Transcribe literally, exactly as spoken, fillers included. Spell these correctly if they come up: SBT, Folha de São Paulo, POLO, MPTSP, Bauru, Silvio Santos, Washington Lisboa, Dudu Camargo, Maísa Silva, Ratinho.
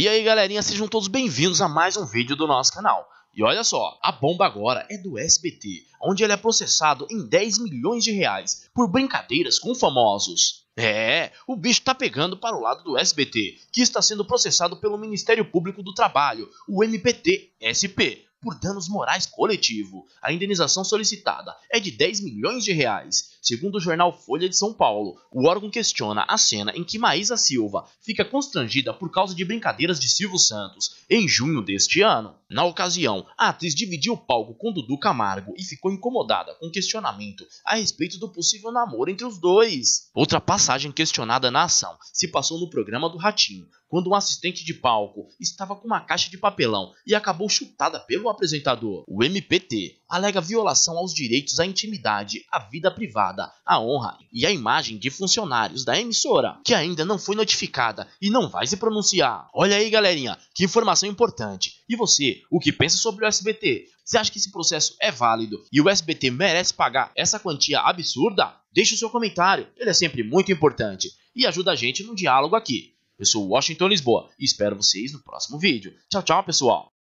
E aí galerinha, sejam todos bem-vindos a mais um vídeo do nosso canal. E olha só, a bomba agora é do S B T, onde ele é processado em dez milhões de reais por brincadeiras com famosos. É, o bicho tá pegando para o lado do S B T, que está sendo processado pelo Ministério Público do Trabalho, o M P T S P, por danos morais coletivo. A indenização solicitada é de dez milhões de reais. Segundo o jornal Folha de São Paulo, o órgão questiona a cena em que Maísa Silva fica constrangida por causa de brincadeiras de Silvio Santos em junho deste ano. Na ocasião, a atriz dividiu o palco com Dudu Camargo e ficou incomodada com questionamento a respeito do possível namoro entre os dois. Outra passagem questionada na ação se passou no programa do Ratinho, quando um assistente de palco estava com uma caixa de papelão e acabou chutada pelo apresentador. O M P T alega violação aos direitos à intimidade, à vida privada, à honra e à imagem de funcionários da emissora, que ainda não foi notificada e não vai se pronunciar. Olha aí, galerinha, que informação importante. E você, o que pensa sobre o S B T? Você acha que esse processo é válido e o S B T merece pagar essa quantia absurda? Deixe o seu comentário, ele é sempre muito importante e ajuda a gente no diálogo aqui. Eu sou o Washington Lisboa e espero vocês no próximo vídeo. Tchau, tchau, pessoal!